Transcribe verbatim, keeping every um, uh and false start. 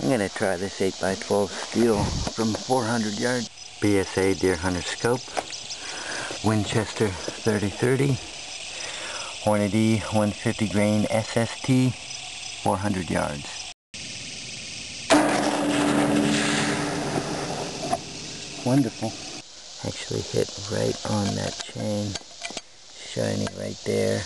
I'm going to try this eight by twelve steel from four hundred yards. B S A Deer Hunter Scope, Winchester thirty thirty, Hornady one fifty grain S S T, four hundred yards. Wonderful. Actually hit right on that chain. Shiny right there.